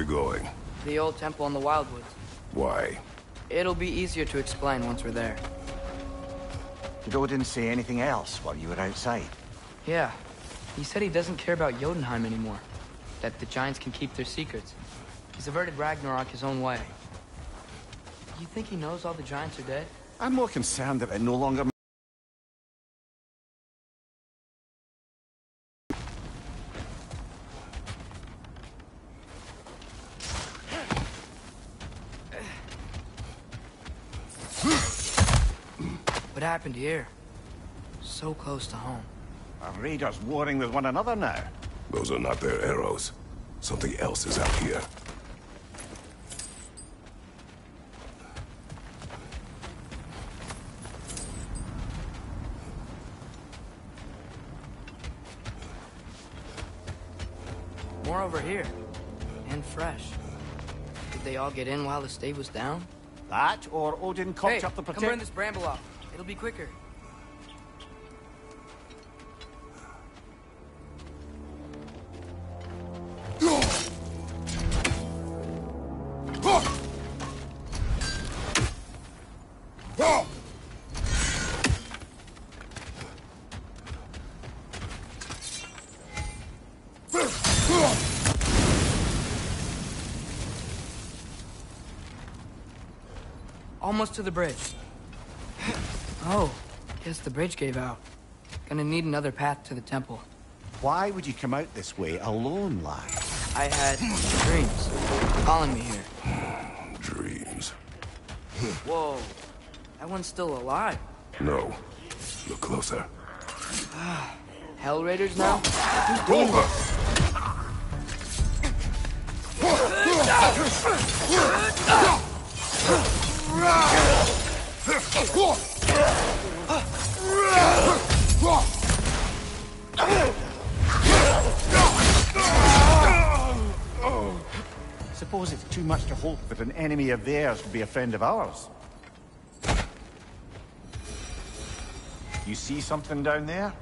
we going? The old temple in the Wildwoods. Why? It'll be easier to explain once we're there. Did Odin say anything else while you were outside? Yeah. He said he doesn't care about Jotunheim anymore. That the Giants can keep their secrets. He's averted Ragnarok his own way. You think he knows all the Giants are dead? I'm more concerned that it no longer... What happened here? So close to home. Our raiders warring with one another now. Those are not their arrows. Something else is out here. More over here. And fresh. Did they all get in while the stave was down? That or Odin cocked up the protect- Come burn this bramble off. It'll be quicker. Almost to the bridge. Oh, guess the bridge gave out. Gonna need another path to the temple. Why would you come out this way alone, lad? I had dreams calling me here. Dreams. Whoa, that one's still alive. No, look closer. Hell raiders now? Over. Suppose it's too much to hope that an enemy of theirs could be a friend of ours. You see something down there?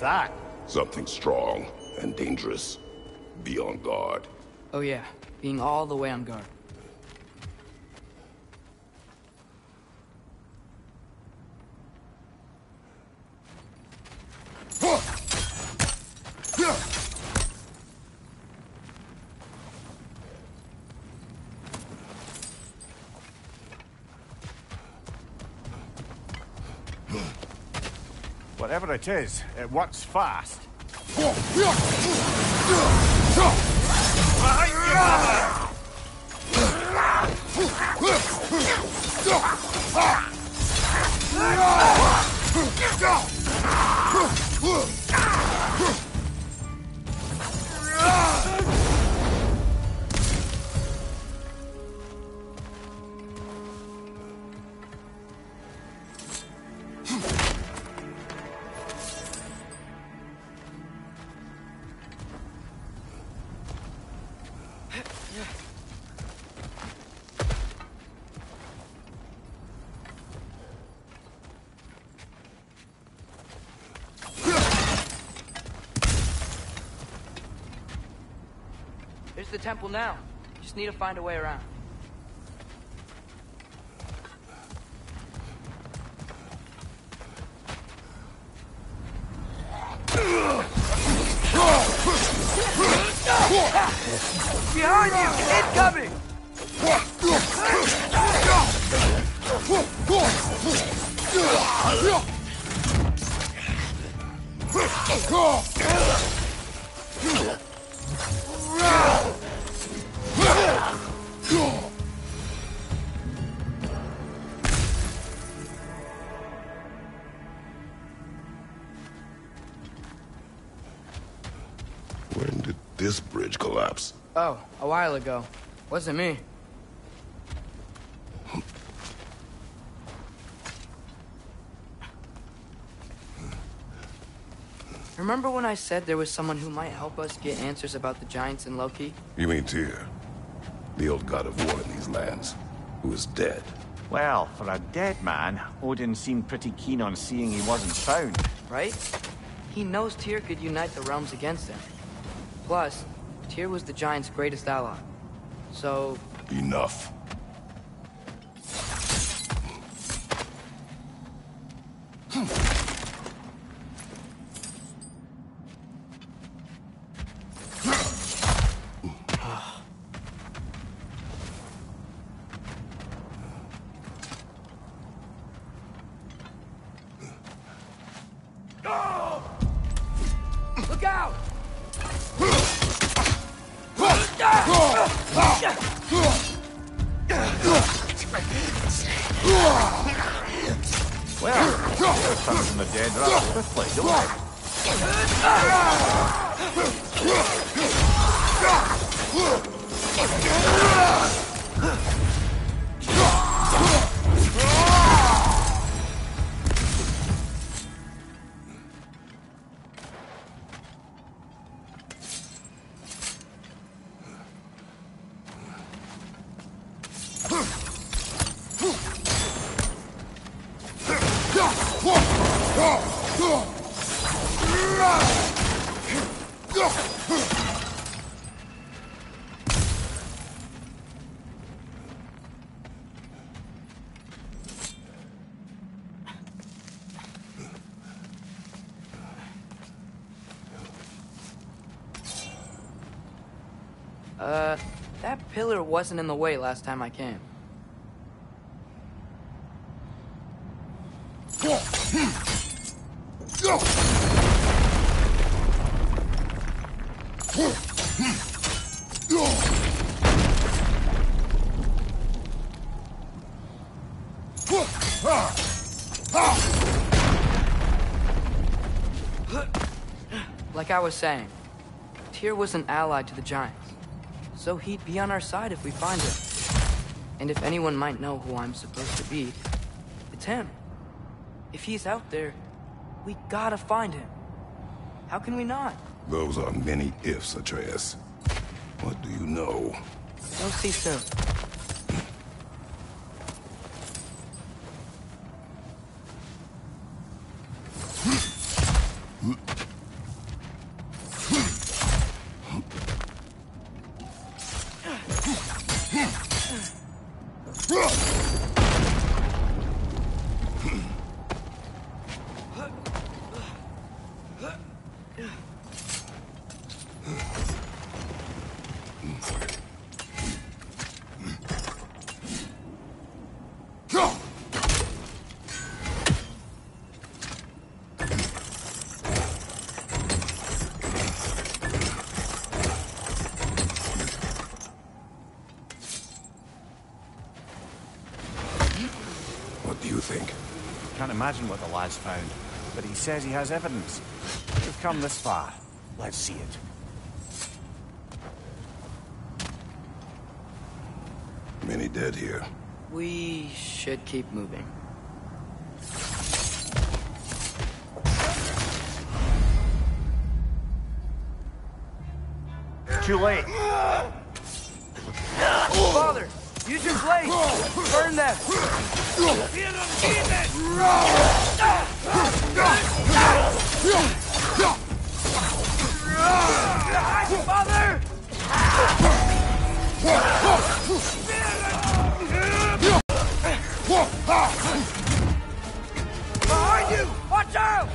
That? Something strong and dangerous. Be on guard. Oh yeah, being all the way on guard. Whatever it is, it works fast. The temple now. Just need to find a way around. Behind you! Incoming! This bridge collapsed. Oh, a while ago. Wasn't me. Remember when I said there was someone who might help us get answers about the giants and Loki? You mean Tyr, the old god of war in these lands, who is dead? Well, for a dead man, Odin seemed pretty keen on seeing he wasn't found. Right? He knows Tyr could unite the realms against him. Plus, Tyr was the giant's greatest ally. So... Enough. That pillar wasn't in the way last time I came. Like I was saying, Tyr was an ally to the giants. So he'd be on our side if we find him. And if anyone might know who I'm supposed to be, it's him. If he's out there, we gotta find him. How can we not? Those are many ifs, Atreus. What do you know? We'll see soon. Imagine what the lad's found, but he says he has evidence. We've come this far. Let's see it. Many dead here. We should keep moving. Too late. Father, use your blade. Burn them. Father! Behind you! Watch out!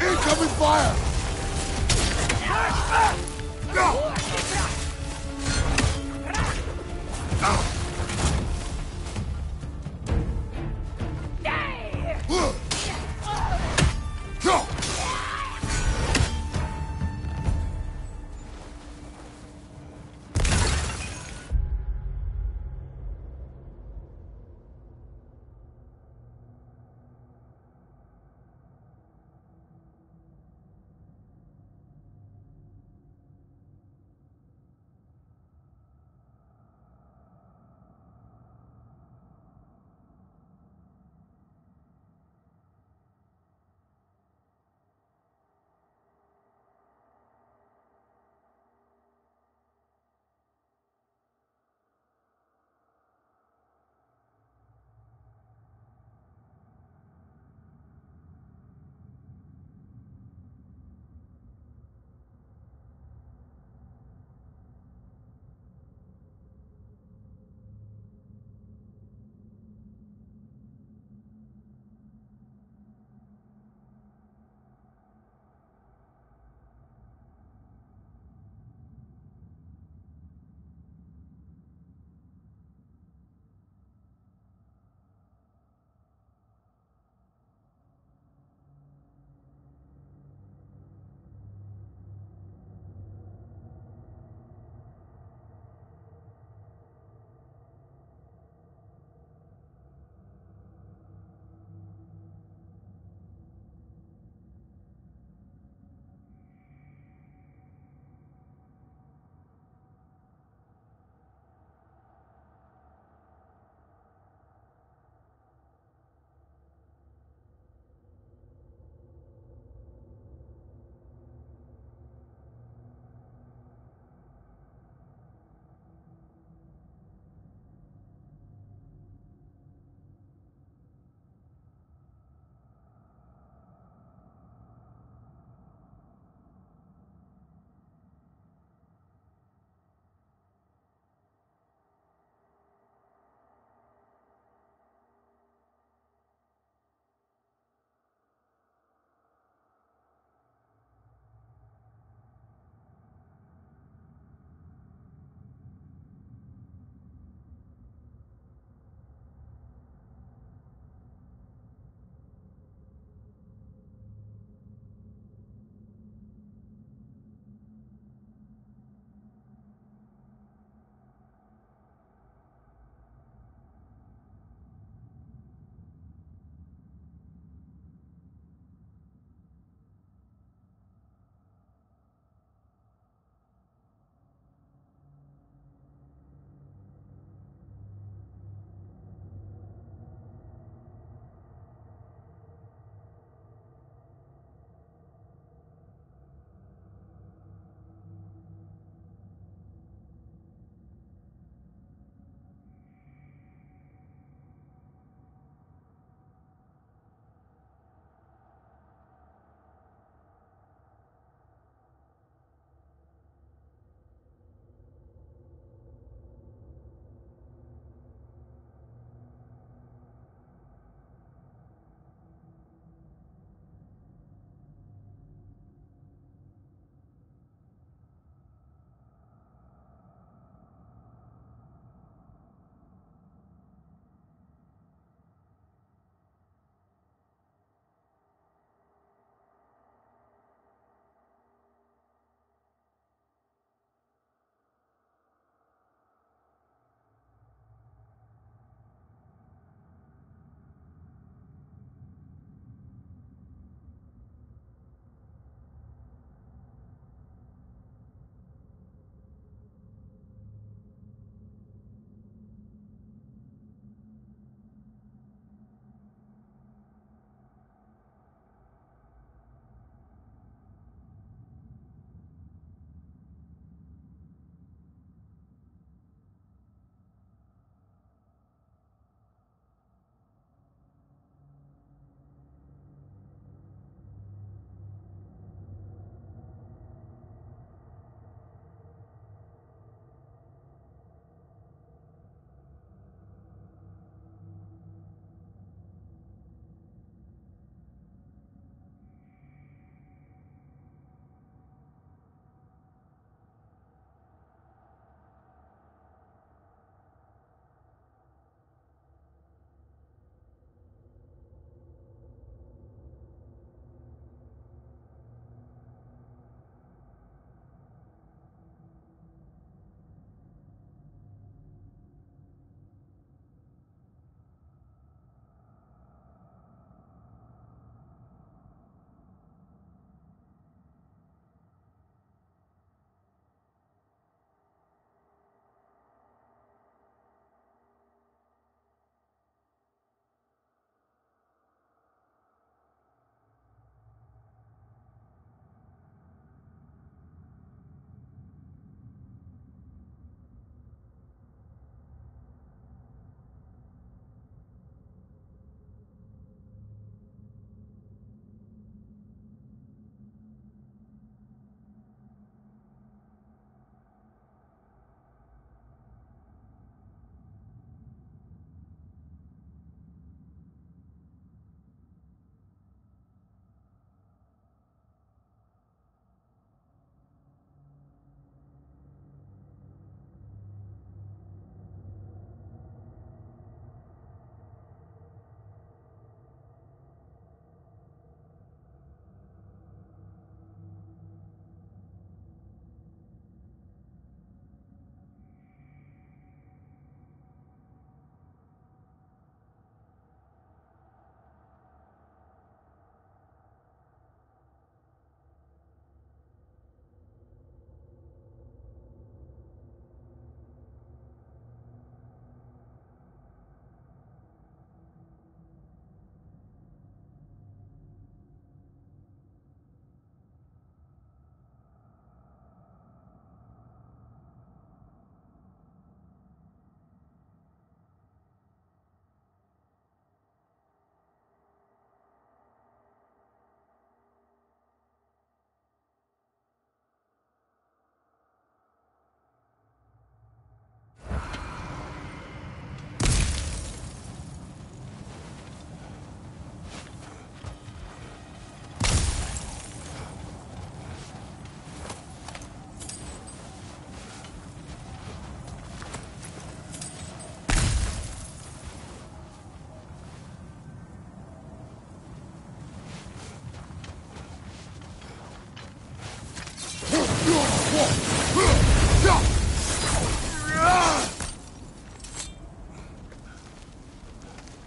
Incoming fire!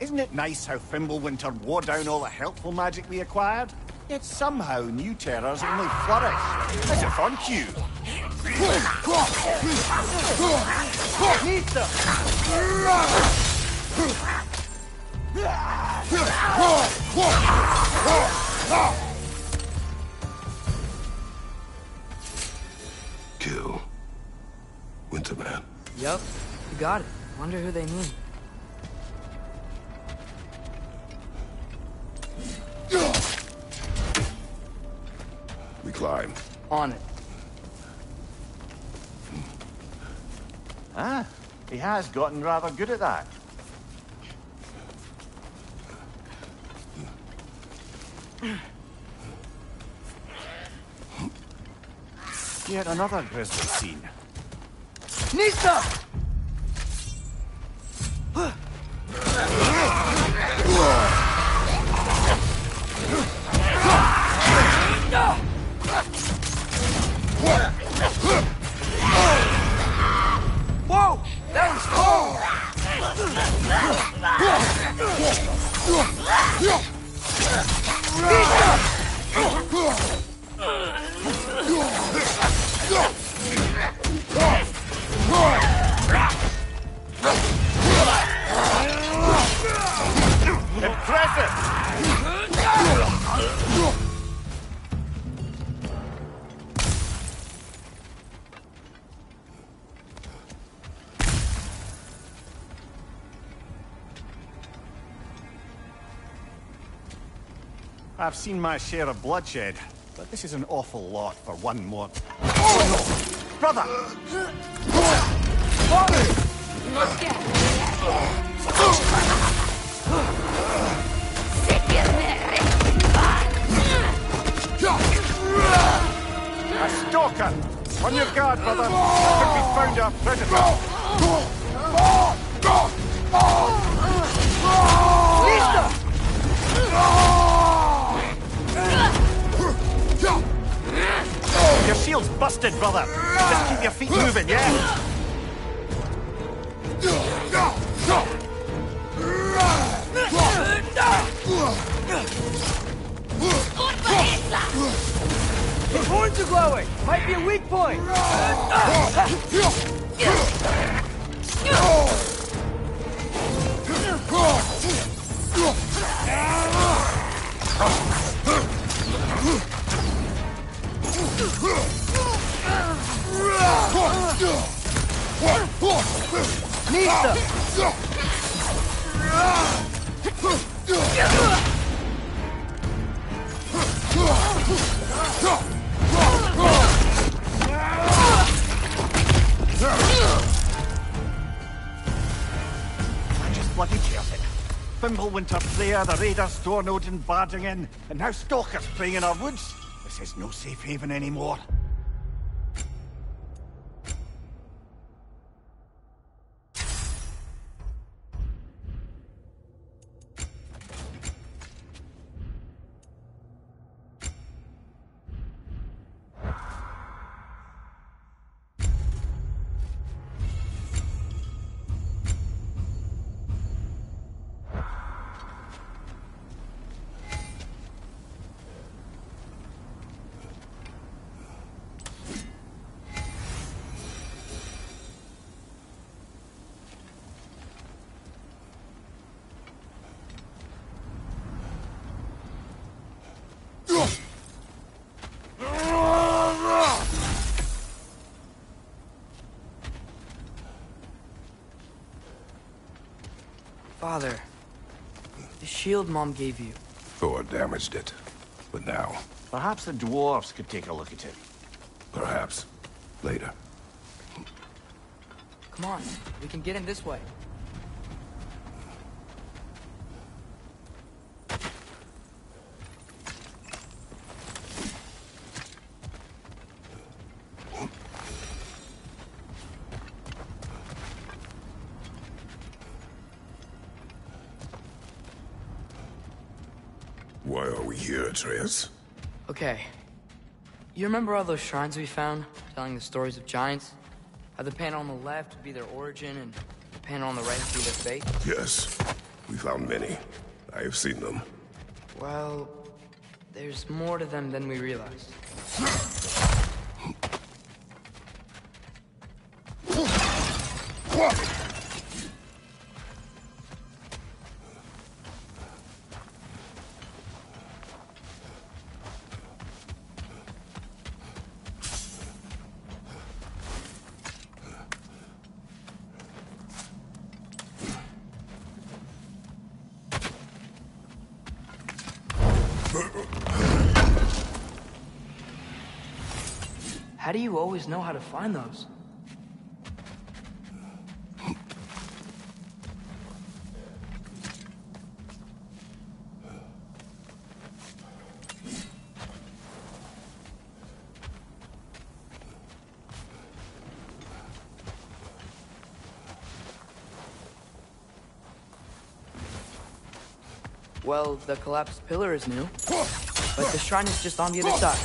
Isn't it nice how Fimbulwinter wore down all the helpful magic we acquired? Yet somehow new terrors only flourish, as if on cue. Need them! Kill Winterman. Yup, you got it. Wonder who they mean. We climb. On it. Ah, he has gotten rather good at that. Yet another grisly scene. Nista! Whoa! That was cold! Impressive! I've seen my share of bloodshed, but this is an awful lot for one more. Oh no! Brother! Father! Must get! A stalker! On your guard, brother! Could be found our predator! Listo! Your shield's busted, brother! Just keep your feet moving, yeah? His horns are glowing! Might be a weak point! Nista! I just bloody cheers it. Fimbulwinter, Freya, the Raider, Storm Odin barging in, and now stalkers playing in our woods. This is no safe haven anymore. Father, the shield Mom gave you. Thor damaged it, but now... Perhaps the dwarves could take a look at it. Perhaps. Later. Come on, we can get in this way. Why are we here, Atreus? Okay. You remember all those shrines we found, telling the stories of giants? How the panel on the left would be their origin, and the panel on the right would be their fate? Yes. We found many. I have seen them. Well, there's more to them than we realized. How do you always know how to find those? Well, the collapsed pillar is new, but the shrine is just on the other side.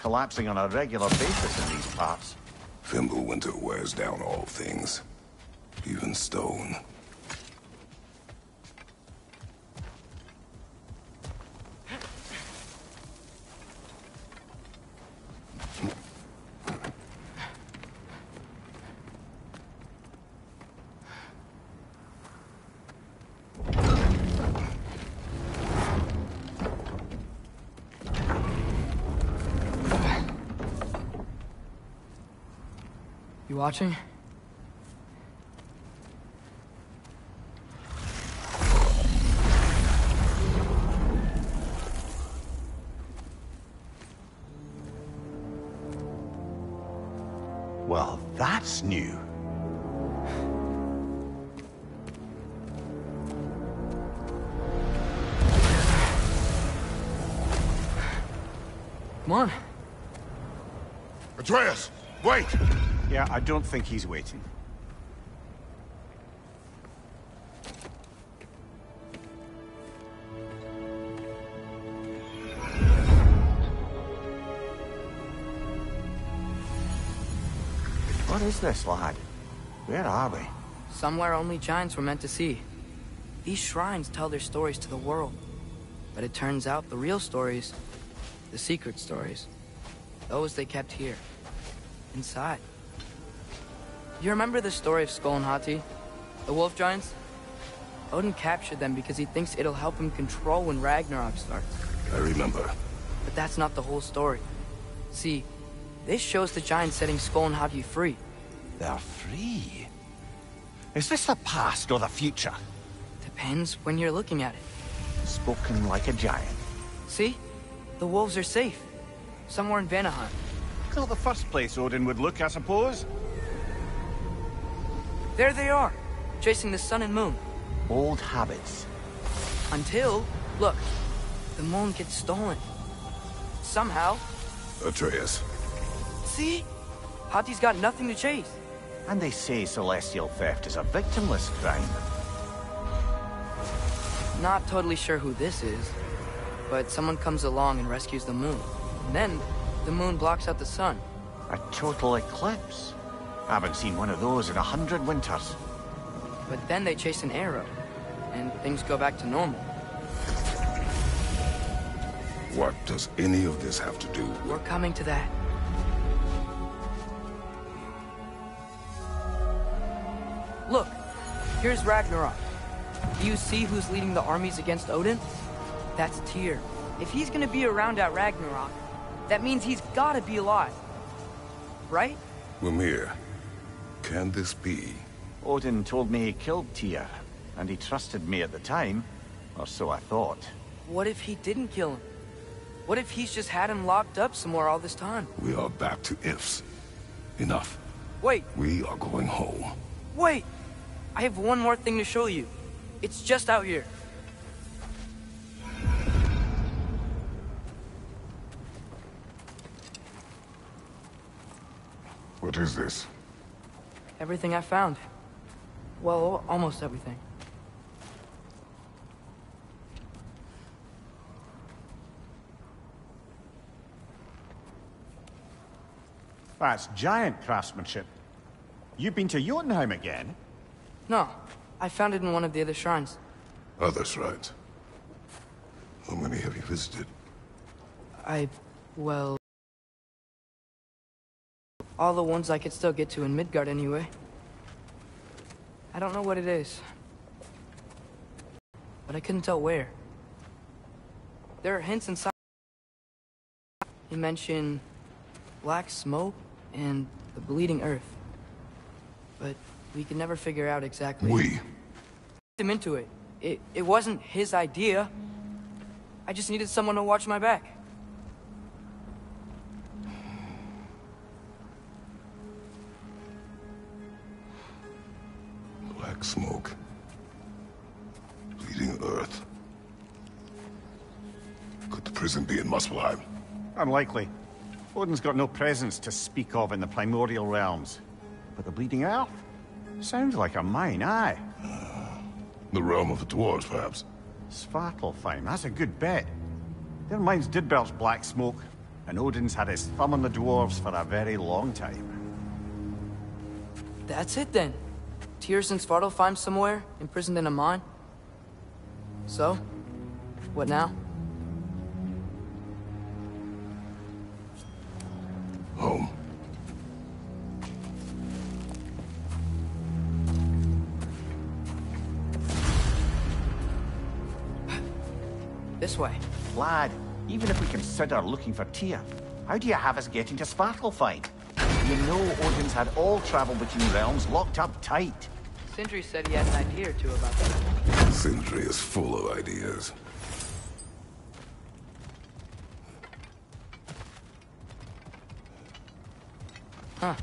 Collapsing on a regular basis in these parts. Fimbulwinter wears down all things, even stone. Watching? Well, that's new. Come on. Atreus, wait! Yeah, I don't think he's waiting. What is this, lad? Where are we? Somewhere only giants were meant to see. These shrines tell their stories to the world. But it turns out the real stories, the secret stories, those they kept here, inside. You remember the story of Skoll and Hati? The wolf giants? Odin captured them because he thinks it'll help him control when Ragnarok starts. I remember. But that's not the whole story. See, this shows the giants setting Skoll and Hati free. They're free? Is this the past or the future? Depends when you're looking at it. Spoken like a giant. See? The wolves are safe. Somewhere in Vanaheim. It's not the first place Odin would look, I suppose. There they are, chasing the sun and moon. Old habits. Until, look, the moon gets stolen. Somehow. Atreus. See? Hati's got nothing to chase. And they say celestial theft is a victimless crime. Not totally sure who this is, but someone comes along and rescues the moon. And then, the moon blocks out the sun. A total eclipse. I haven't seen one of those in 100 winters. But then they chase an arrow, and things go back to normal. What does any of this have to do with... We're coming to that. Look, here's Ragnarok. Do you see who's leading the armies against Odin? That's Tyr. If he's gonna be around at Ragnarok, that means he's gotta be alive. Right? Mimir. Can this be? Odin told me he killed Tyr, and he trusted me at the time, or so I thought. What if he didn't kill him? What if he's just had him locked up somewhere all this time? We are back to ifs. Enough. Wait. We are going home. Wait! I have one more thing to show you. It's just out here. What is this? Everything I found. Well, almost everything. That's giant craftsmanship. You've been to Jotunheim again? No. I found it in one of the other shrines. Other shrines? How many have you visited? Well... all the ones I could still get to in Midgard anyway. I don't know what it is. But I couldn't tell where. There are hints inside. You mentioned black smoke and the bleeding earth. But we could never figure out exactly... We? ...him into it. It wasn't his idea. I just needed someone to watch my back. Black smoke. Bleeding earth. Could the prison be in Muspelheim? Unlikely. Odin's got no presence to speak of in the primordial realms. But the bleeding earth? Sounds like a mine, aye. The realm of the dwarves, perhaps. Svartalfheim, that's a good bet. Their mines did belch black smoke, and Odin's had his thumb on the dwarves for a very long time. That's it then. Tyr's in Svartalfheim somewhere, imprisoned in a mine. So, what now? Home. This way. Lad, even if we consider looking for Tyr, how do you have us getting to Svartalfheim? You know Odin's had all travel between realms locked up tight. Sindri said he had an idea or two about that. Sindri is full of ideas. Huh.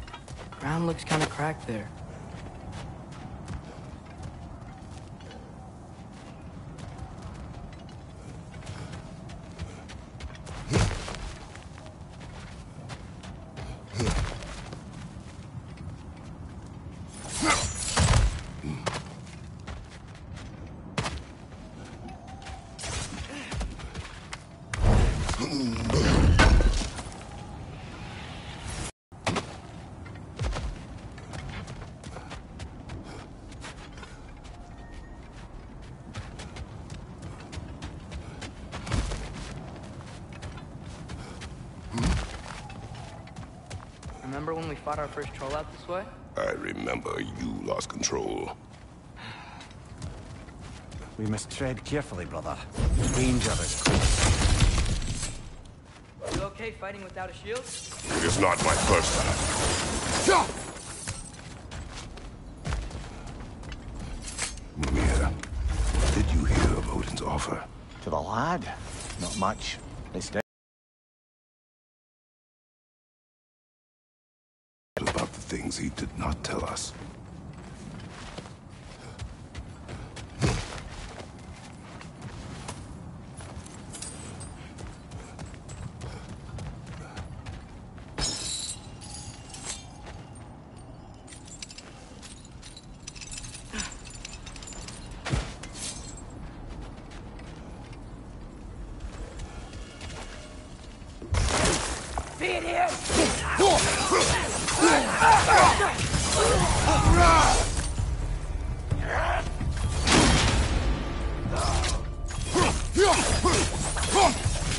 Ground looks kind of cracked there. Remember when we fought our first troll out this way? I remember you lost control. We must tread carefully, brother. Danger is close. You okay fighting without a shield? It is not my first time. Mimir, what did you hear of Odin's offer? To the lad? Not much. They stayed. Things he did not tell us.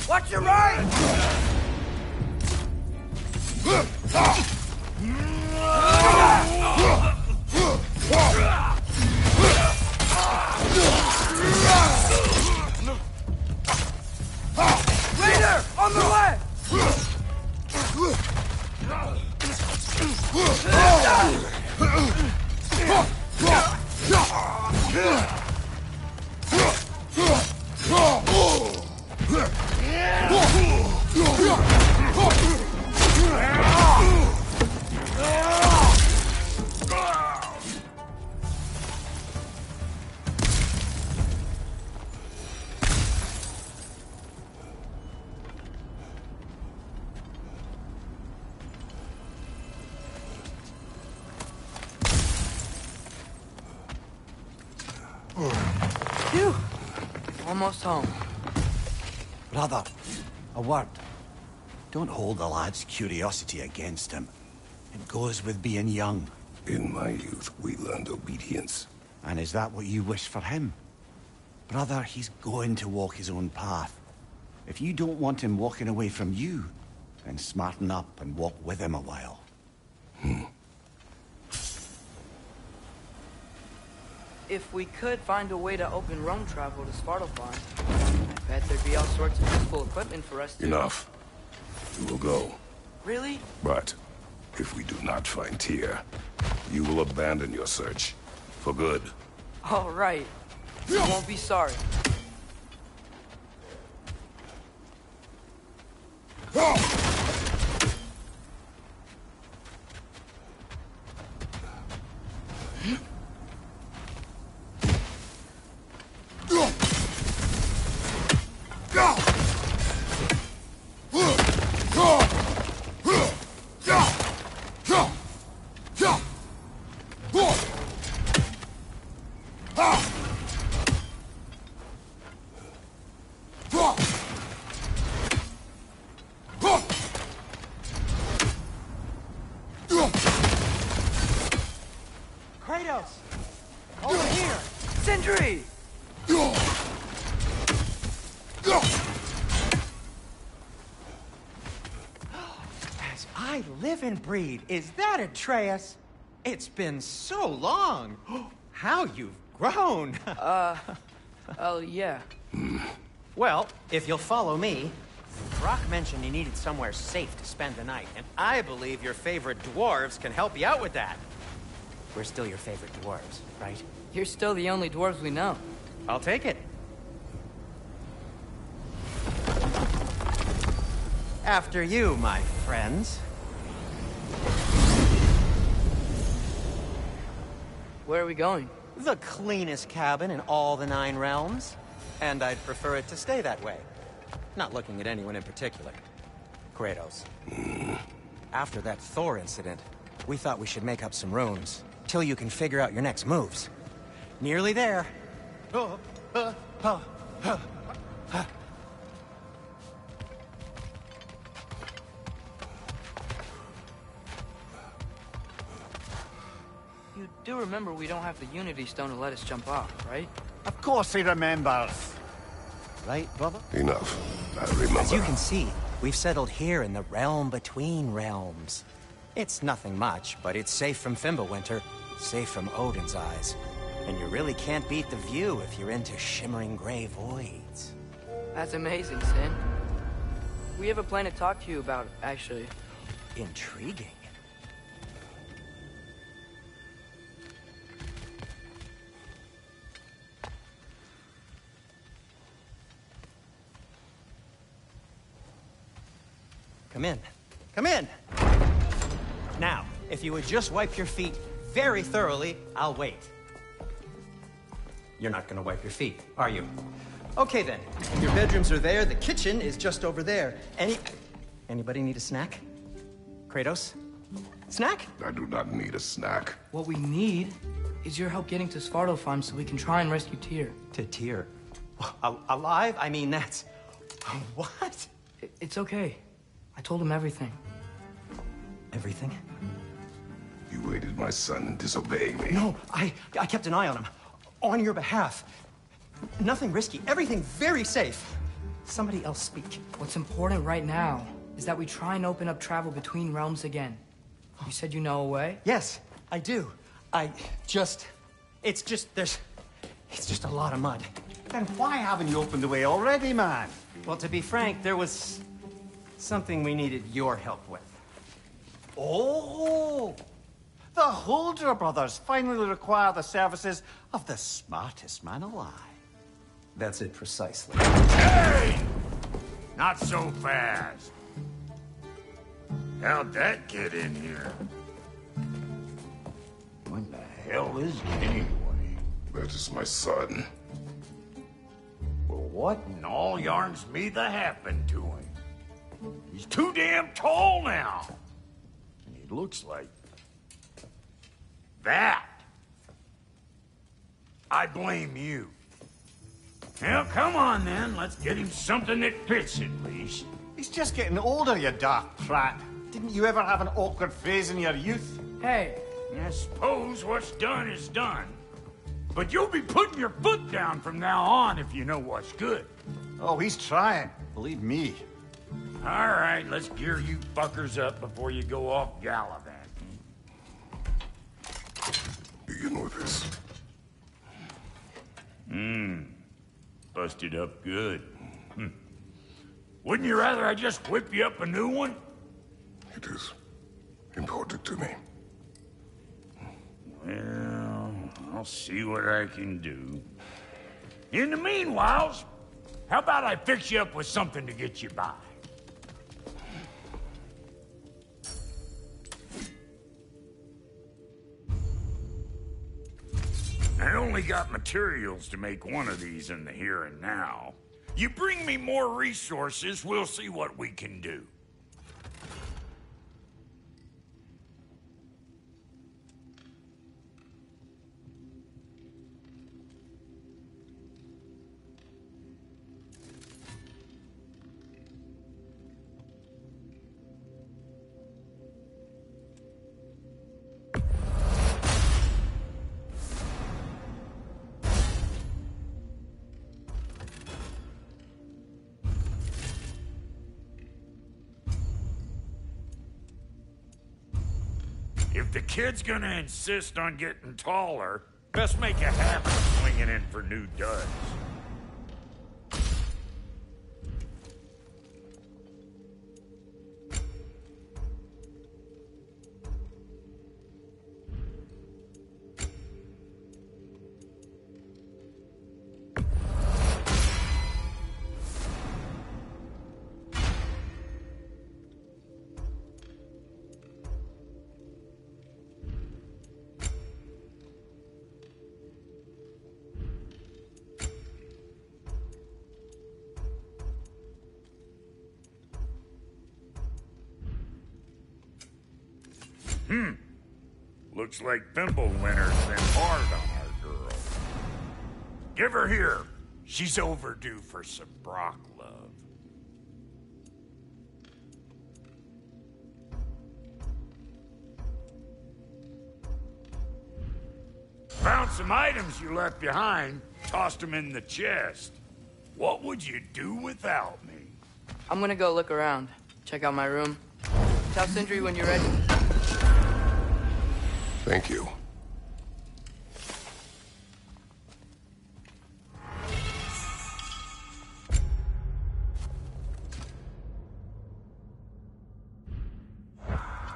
Watch your right! Raider! On the left! No! almost home. Brother, a word. Don't hold the lad's curiosity against him. It goes with being young. In my youth, we learned obedience. And is that what you wish for him? Brother, he's going to walk his own path. If you don't want him walking away from you, then smarten up and walk with him a while. If we could find a way to open roam travel to Svartalfheim, I bet there'd be all sorts of useful equipment for us to... Enough. We will go. Really? But if we do not find Tyr, you will abandon your search. For good. All right. You won't be sorry. Breed, is that Atreus? It's been so long. How you've grown. Yeah. Well, if you'll follow me, Brock mentioned he needed somewhere safe to spend the night, and I believe your favorite dwarves can help you out with that. We're still your favorite dwarves, right? You're still the only dwarves we know. I'll take it. After you, my friends. Where are we going? The cleanest cabin in all the 9 realms. And I'd prefer it to stay that way. Not looking at anyone in particular. Kratos. After that Thor incident, we thought we should make up some rooms. Till you can figure out your next moves. Nearly there. You do remember we don't have the Unity Stone to let us jump off, right? Of course he remembers. Right, brother? Enough. I remember. As you can see, we've settled here in the realm between realms. It's nothing much, but it's safe from Fimbulwinter, safe from Odin's eyes. And you really can't beat the view if you're into shimmering gray voids. That's amazing, Sin. We have a plan to talk to you about, actually. Intriguing. Come in. Come in! Now, if you would just wipe your feet very thoroughly, I'll wait. You're not gonna wipe your feet, are you? Okay then. Your bedrooms are there, the kitchen is just over there. Anybody need a snack? Kratos? Snack? I do not need a snack. What we need is your help getting to Svartalfheim so we can try and rescue Tyr. To Tyr? Alive? I mean, that's... What? It's okay. I told him everything. Everything? You aided my son in disobeying me. No, I kept an eye on him. On your behalf. Nothing risky. Everything very safe. Somebody else speak. What's important right now is that we try and open up travel between realms again. You said you know a way? Yes, I do. It's just a lot of mud. Then why haven't you opened the way already, man? Well, to be frank, there was... something we needed your help with. Oh! The Holder brothers finally require the services of the smartest man alive. That's it precisely. Hey! Not so fast. How'd that get in here? What the hell is it anyway? That is my son. Well, what in all yarns me that happened to him? He's too damn tall now. And he looks like... that. I blame you. Well, come on then. Let's get him something that fits at least. He's just getting older, you daft prat. Didn't you ever have an awkward phase in your youth? Hey. I suppose what's done is done. But you'll be putting your foot down from now on if you know what's good. Oh, he's trying. Believe me. All right, let's gear you fuckers up before you go off gallivanting. Do you know this? Busted up good. Wouldn't you rather I just whip you up a new one? It is important to me. Well, I'll see what I can do. In the meanwhile, how about I fix you up with something to get you by? I only got materials to make one of these in the here and now. You bring me more resources, we'll see what we can do. If the kid's gonna insist on getting taller, best make a habit of swinging in for new duds. Looks like Fimbulwinter's been hard on our girl. Give her here. She's overdue for some Brock love. Found some items you left behind, tossed them in the chest. What would you do without me? I'm gonna go look around, check out my room. Tell Sindri when you're ready. Thank you.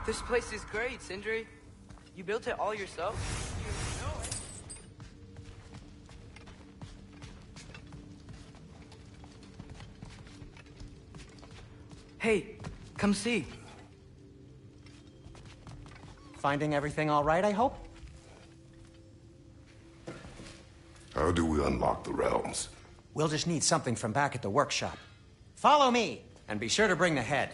This place is great, Sindri. You built it all yourself? You know it. Hey, come see. Finding everything all right, I hope? How do we unlock the realms? We'll just need something from back at the workshop. Follow me, and be sure to bring the head.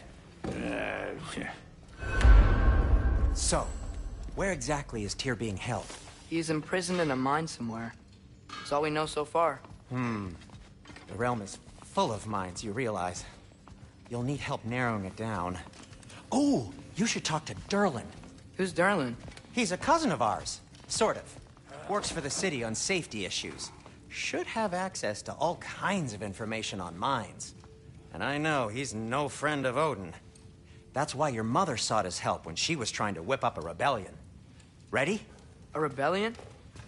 So, where exactly is Tyr being held? He's imprisoned in a mine somewhere. That's all we know so far. The realm is full of mines, you realize. You'll need help narrowing it down. Oh, you should talk to Durlin. Who's Durlin? He's a cousin of ours. Sort of. Works for the city on safety issues. Should have access to all kinds of information on mines. And I know he's no friend of Odin. That's why your mother sought his help when she was trying to whip up a rebellion. Ready? A rebellion?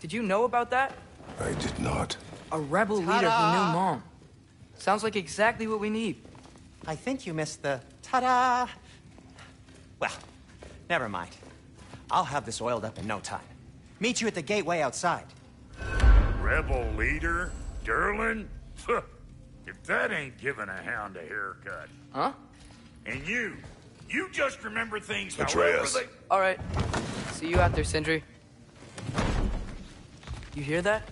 Did you know about that? I did not. A rebel leader who knew Mom. Sounds like exactly what we need. I think you missed the ta-da. Well, never mind. I'll have this oiled up in no time. Meet you at the gateway outside. Rebel leader? Durlin? If that ain't giving a hound a haircut. Huh? And you? You just remember things Atreus. However they... All right. See you out there, Sindri. You hear that?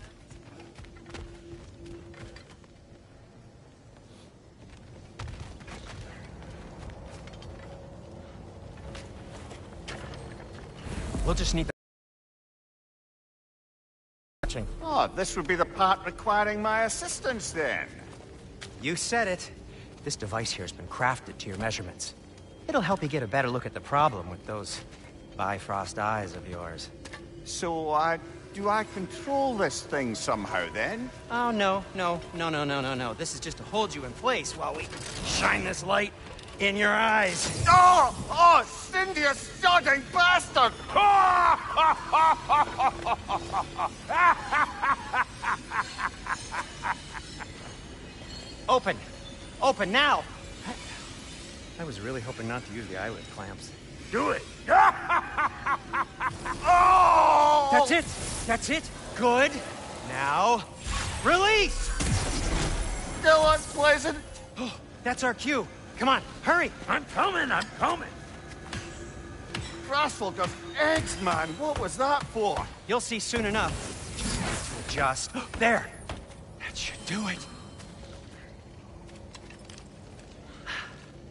We'll just need the... Oh, this would be the part requiring my assistance, then. You said it. This device here has been crafted to your measurements. It'll help you get a better look at the problem with those Bifrost eyes of yours. So, do I control this thing somehow, then? Oh, no. This is just to hold you in place while we shine this light in your eyes. Oh! Oh, Sindri, you sodding bastard! Open! Open now! I was really hoping not to use the eyelid clamps. Do it! Oh! That's it! That's it! Good! Now, release! Still unpleasant! Oh, that's our cue. Come on, hurry! I'm coming, I'm coming! Crossfolk of eggs, man! What was that for? You'll see soon enough. Just... there! That should do it.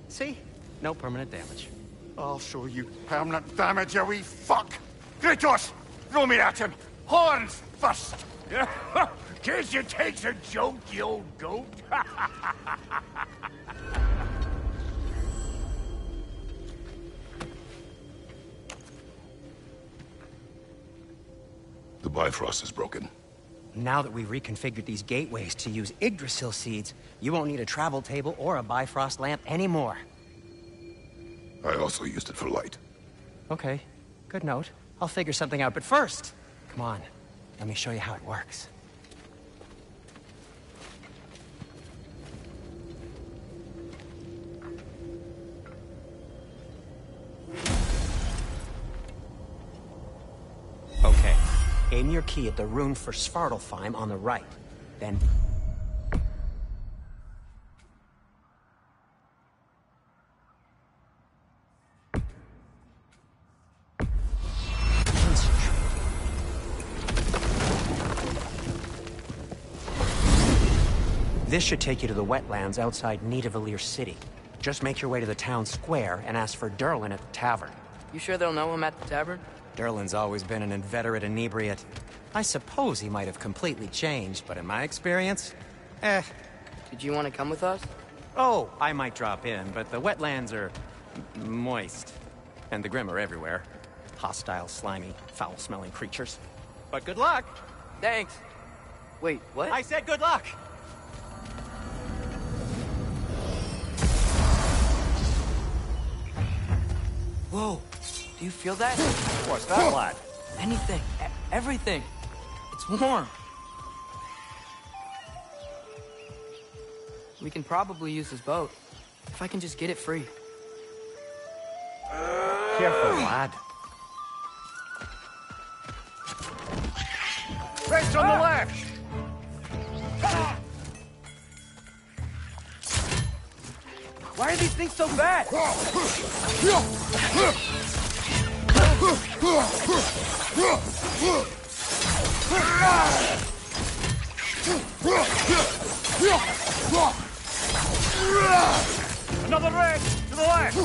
See? No permanent damage. I'll show you permanent damage, you wee fuck! Kratos! Throw me at him! Horns first! Guess you takes a joke, you old goat! The Bifrost is broken. Now that we've reconfigured these gateways to use Yggdrasil seeds, you won't need a travel table or a Bifrost lamp anymore. I also used it for light. Okay, good note. I'll figure something out, but first, come on, let me show you how it works. Okay, aim your key at the rune for Svartalfheim on the right, then... This should take you to the wetlands outside Nidavellir City. Just make your way to the town square and ask for Durlin at the tavern. You sure they'll know him at the tavern? Durlin's always been an inveterate inebriate. I suppose he might have completely changed, but in my experience, eh. Did you want to come with us? Oh, I might drop in, but the wetlands are... moist. And the Grim are everywhere. Hostile, slimy, foul-smelling creatures. But good luck! Thanks! Wait, what? I said good luck! Whoa! Do you feel that? What's that lot? Anything. Everything. It's warm. We can probably use this boat. If I can just get it free. Careful, lad. Race on the left! Why are these things so bad? Another race to the left.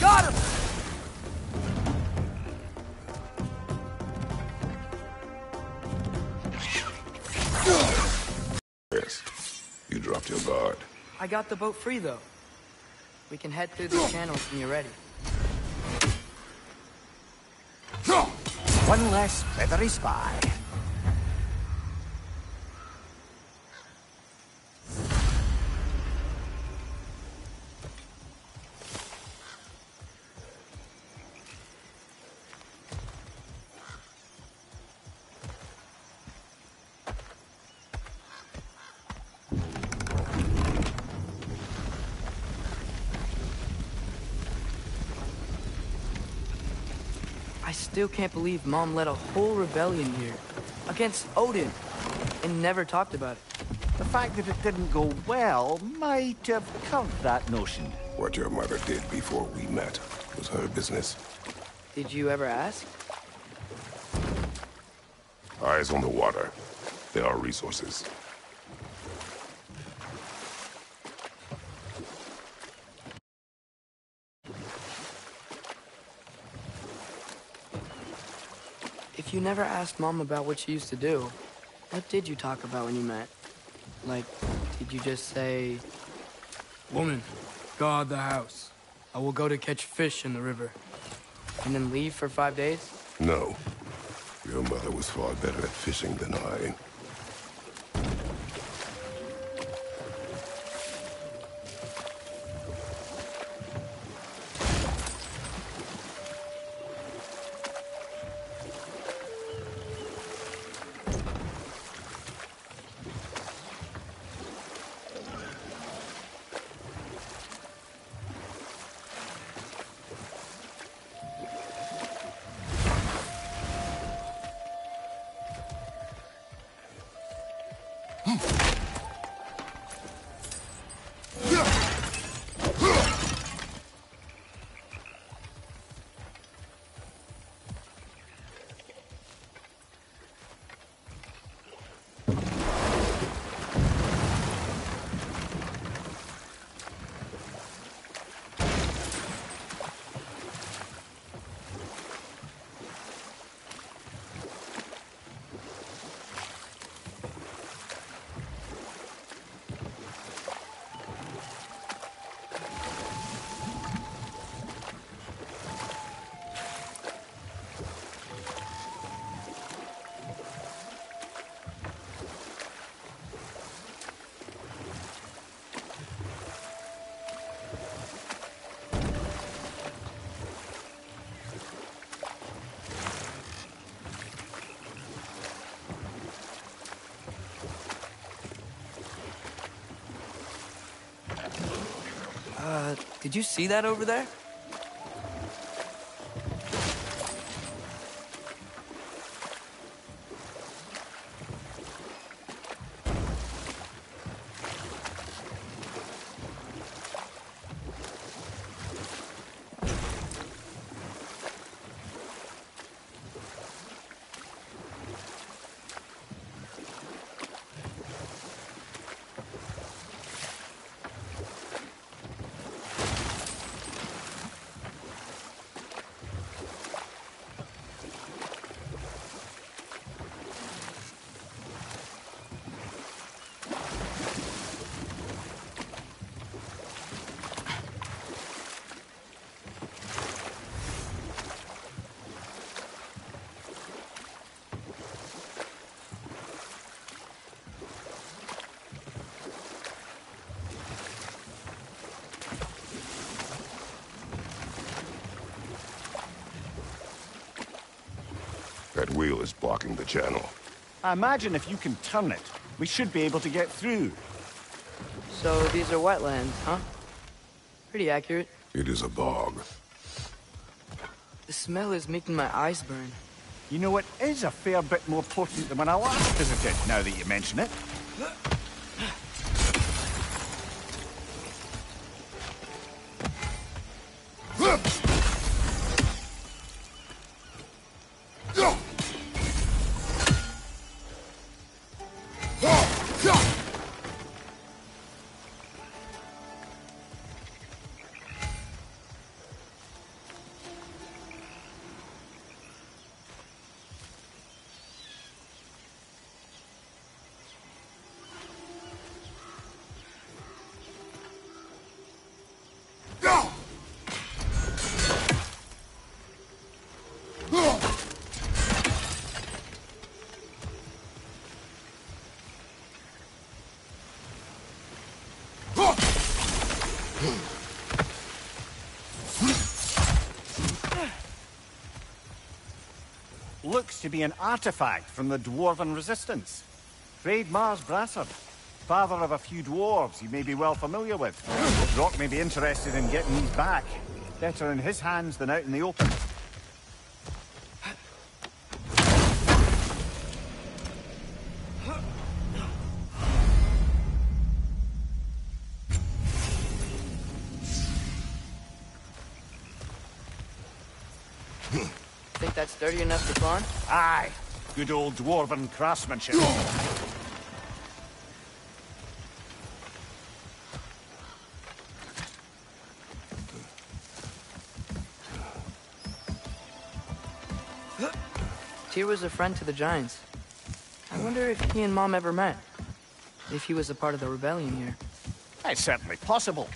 Got him! Yes. You dropped your guard. I got the boat free, though. We can head through the channels when you're ready. One less feathery spy. I still can't believe Mom led a whole rebellion here, against Odin, and never talked about it. The fact that it didn't go well might have curbed that notion. What your mother did before we met was her business. Did you ever ask? Eyes on the water. There are resources. If you never asked Mom about what she used to do, what did you talk about when you met? Like, did you just say... Woman, guard the house. I will go to catch fish in the river. And then leave for 5 days? No. Your mother was far better at fishing than I. Did you see that over there? That wheel is blocking the channel. I imagine if you can turn it, we should be able to get through. So these are wetlands, huh? Pretty accurate. It is a bog. The smell is making my eyes burn. You know, it is a fair bit more potent than when I last visited, now that you mention it. Looks to be an artifact from the Dwarven Resistance. Raid Mars Brassard, father of a few dwarves you may be well familiar with. Brock may be interested in getting these back. Better in his hands than out in the open. Think that's sturdy enough to pawn? Aye. Good old dwarven craftsmanship. Tyr was a friend to the giants. I wonder if he and Mom ever met. If he was a part of the rebellion here. That's certainly possible.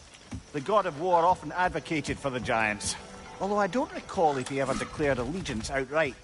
The god of war often advocated for the giants. Although I don't recall if he ever declared allegiance outright.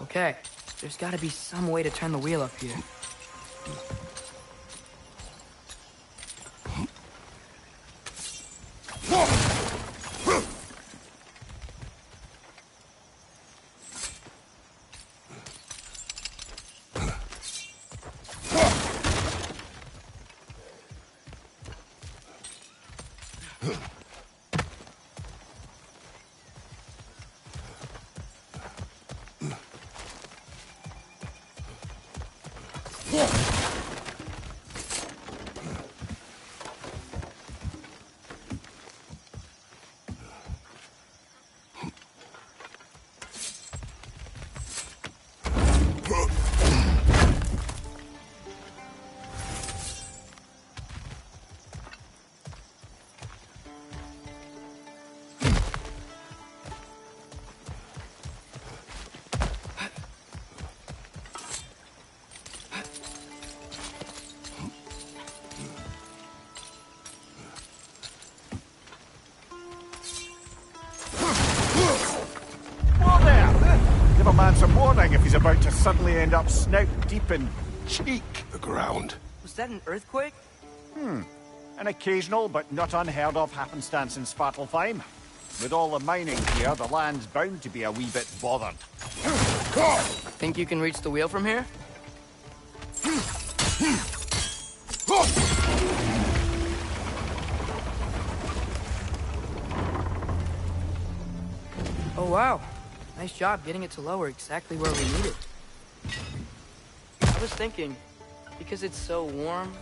Okay, there's gotta be some way to turn the wheel up here. If he's about to suddenly end up snout deep in cheek. The ground. Was that an earthquake? An occasional but not unheard of happenstance in Svartalfheim. With all the mining here, the land's bound to be a wee bit bothered. Think you can reach the wheel from here? Oh wow. Nice job getting it to lower exactly where we need it. I was thinking, because it's so warm,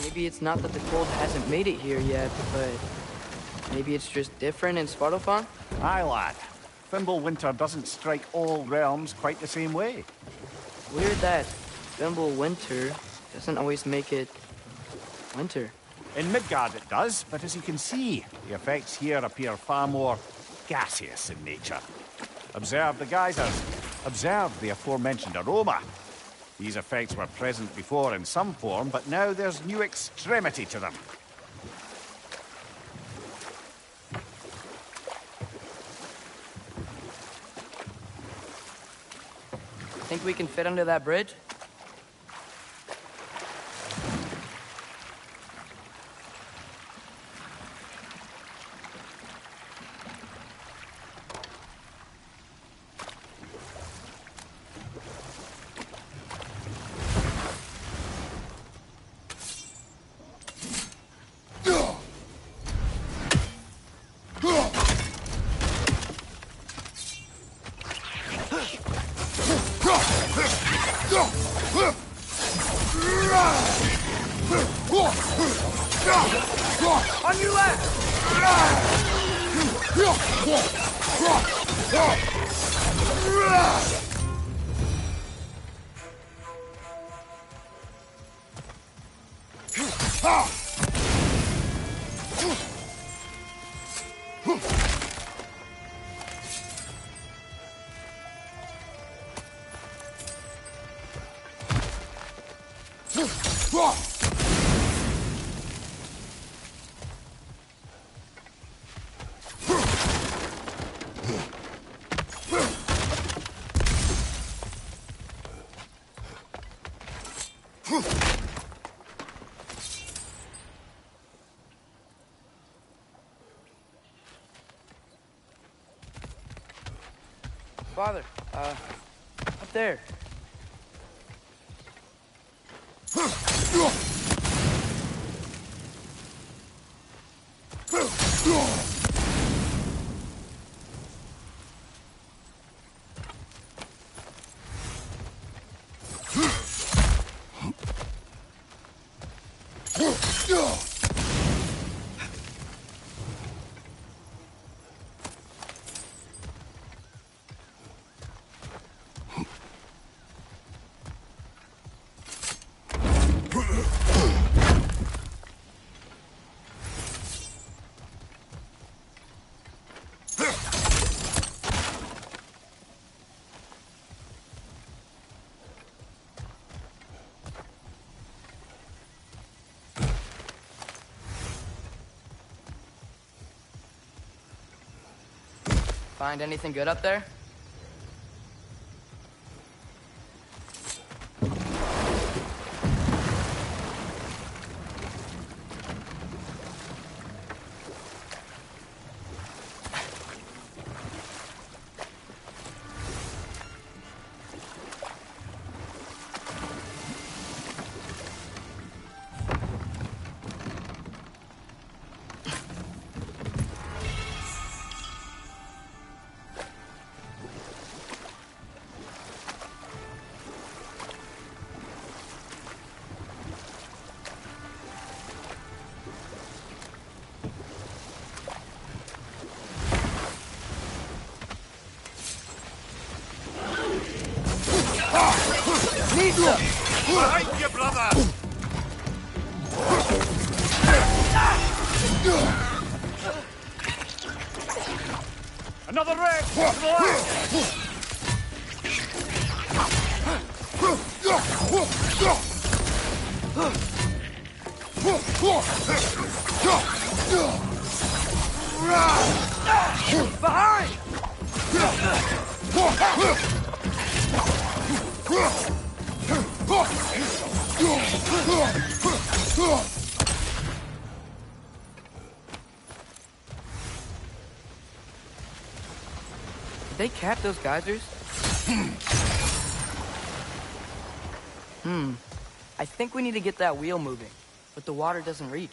maybe it's not that the cold hasn't made it here yet, but maybe it's just different in Svartalfheim? Aye, lad. Fimbulwinter doesn't strike all realms quite the same way. Weird that Fimbulwinter doesn't always make it winter. In Midgard it does, but as you can see, the effects here appear far more gaseous in nature. Observe the geysers. Observe the aforementioned aroma. These effects were present before in some form, but now there's new extremity to them. Think we can fit under that bridge? On your left! Father, up there. Find anything good up there? Did they cap those geysers? I think we need to get that wheel moving, but the water doesn't reach.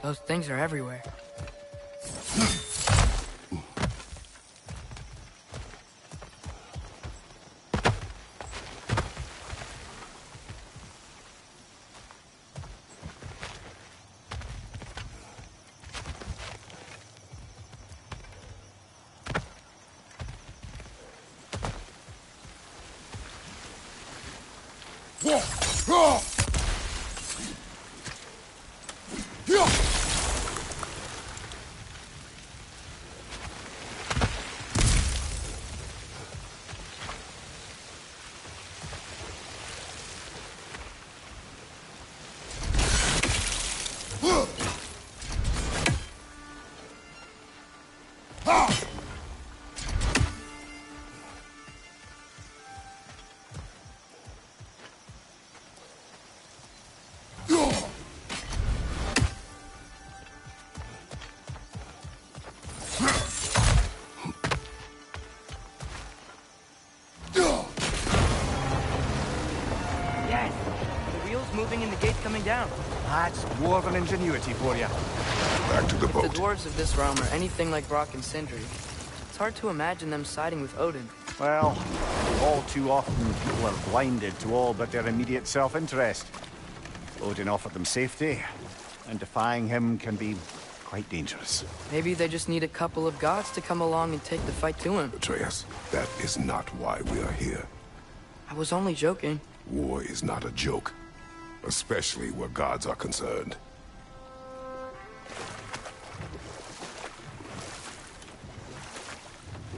Those things are everywhere. something in the gate coming down. That's dwarven ingenuity for you. Back to the boat. If the dwarves of this realm are anything like Brock and Sindri, it's hard to imagine them siding with Odin. Well, all too often people are blinded to all but their immediate self-interest. Odin offered them safety, and defying him can be quite dangerous. Maybe they just need a couple of gods to come along and take the fight to him. Atreus, that is not why we are here. I was only joking. War is not a joke, especially where gods are concerned.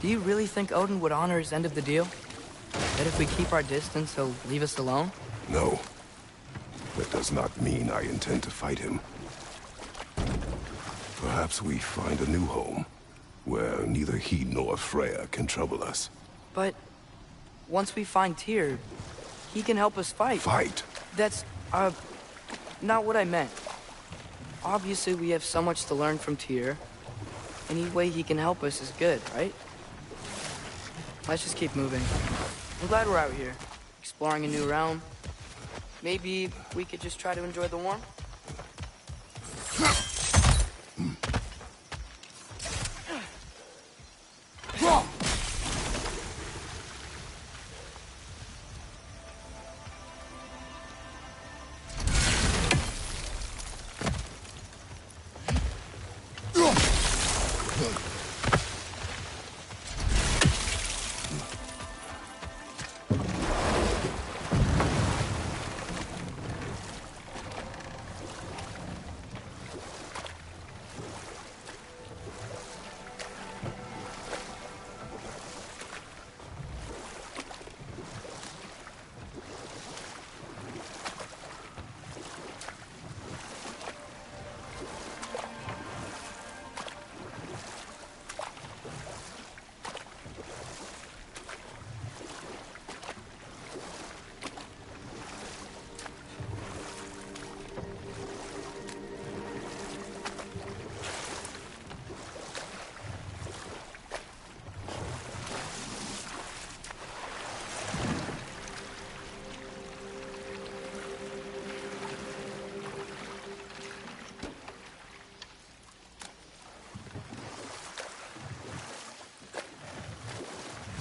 Do you really think Odin would honor his end of the deal? That if we keep our distance, he'll leave us alone? No. That does not mean I intend to fight him. Perhaps we find a new home, where neither he nor Freya can trouble us. But once we find Tyr, he can help us fight. Fight? That's, not what I meant. Obviously, we have so much to learn from Tyr. Any way he can help us is good, right? Let's just keep moving. I'm glad we're out here, exploring a new realm. Maybe we could just try to enjoy the warmth?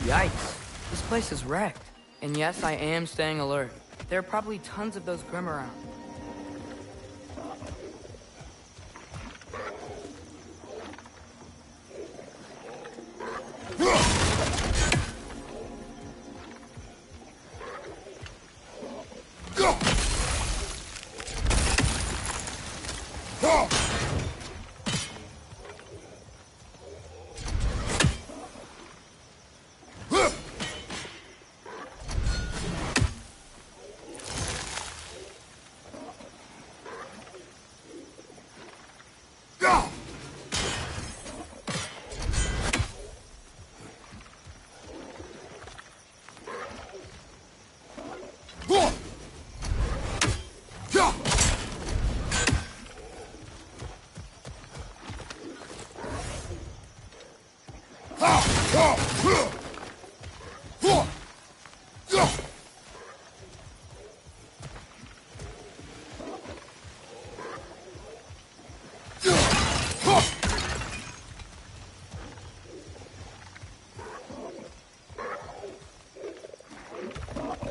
Yikes. This place is wrecked. And yes, I am staying alert. There are probably tons of those Grimm around.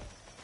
Yeah.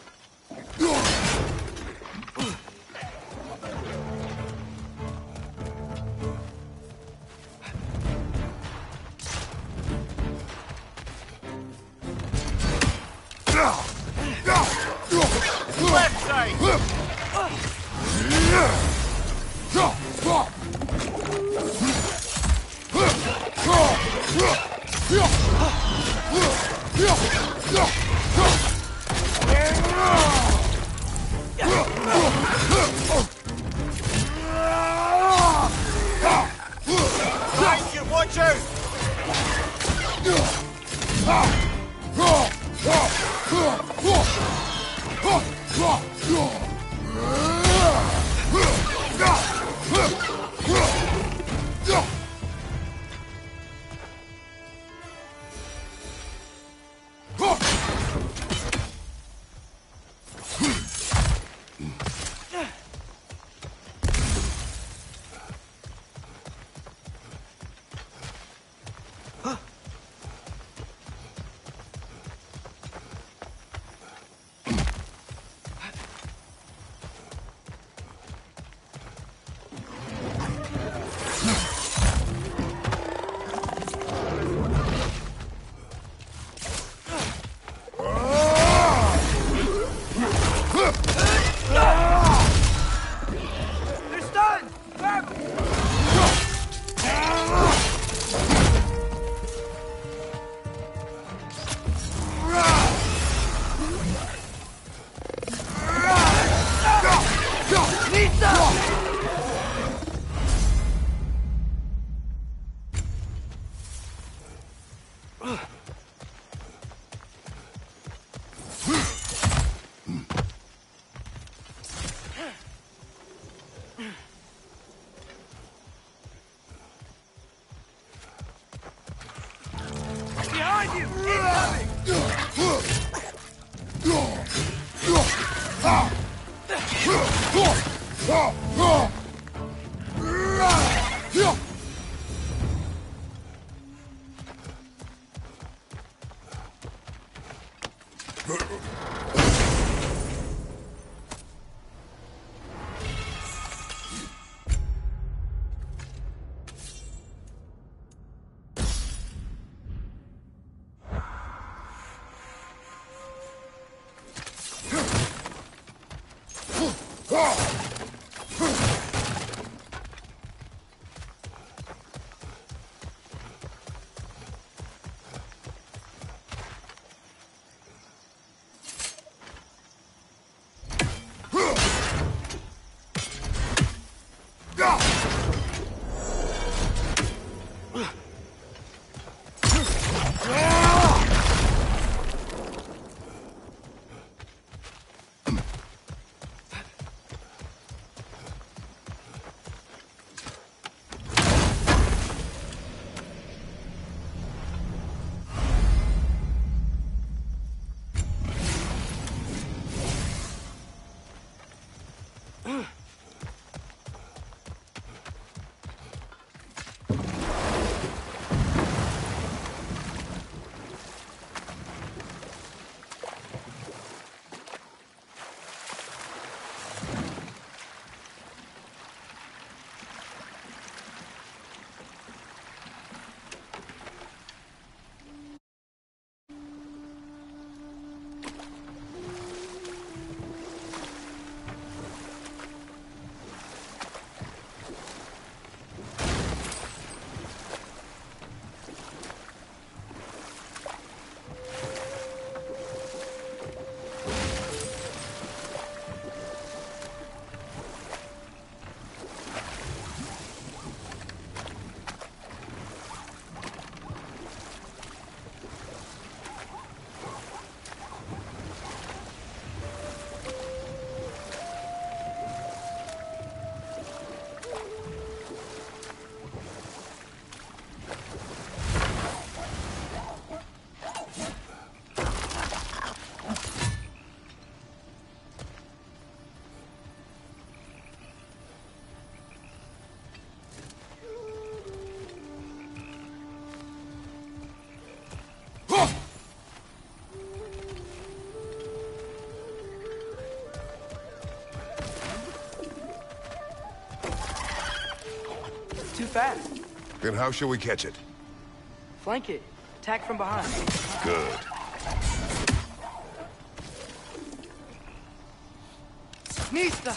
Behind you! Incoming! Fast. Then how shall we catch it? Flank it. Attack from behind. Good. Nista!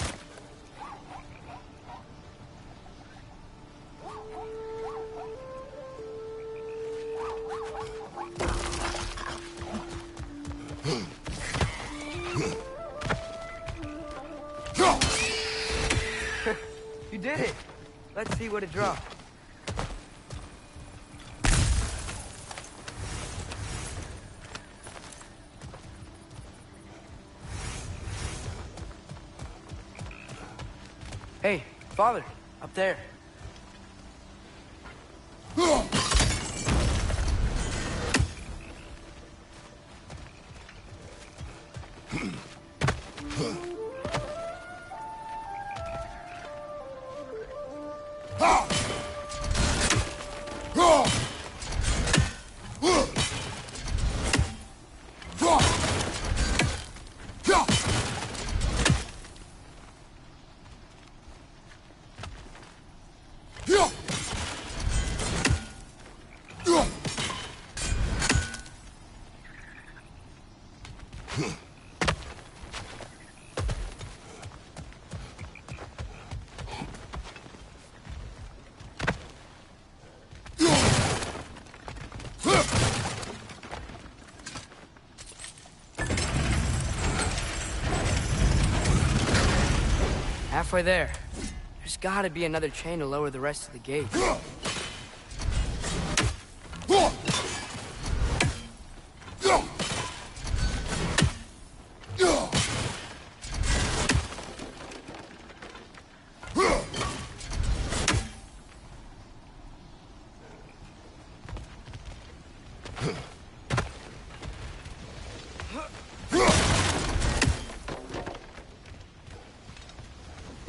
You did it! Let's see what it dropped. Hey, father, up there. Halfway there. There's gotta be another chain to lower the rest of the gate.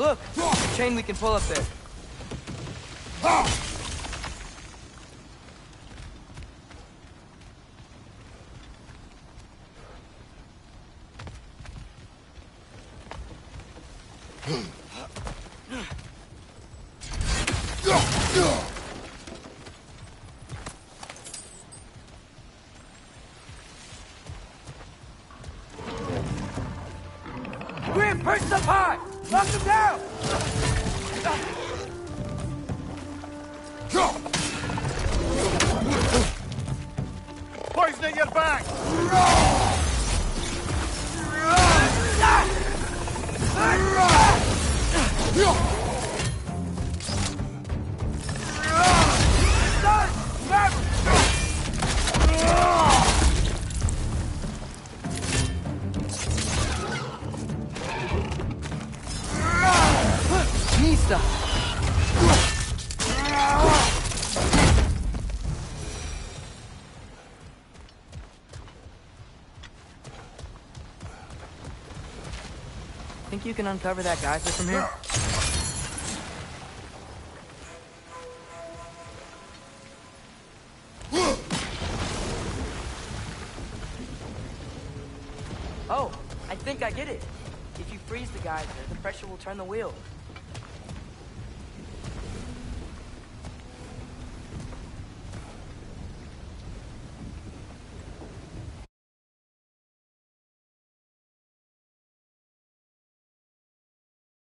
Look, the chain we can pull up there. Grim, perch them high! Knock them down! Poisoning your back! Think you can uncover that geyser from here? Oh, I think I get it. If you freeze the geyser, the pressure will turn the wheel.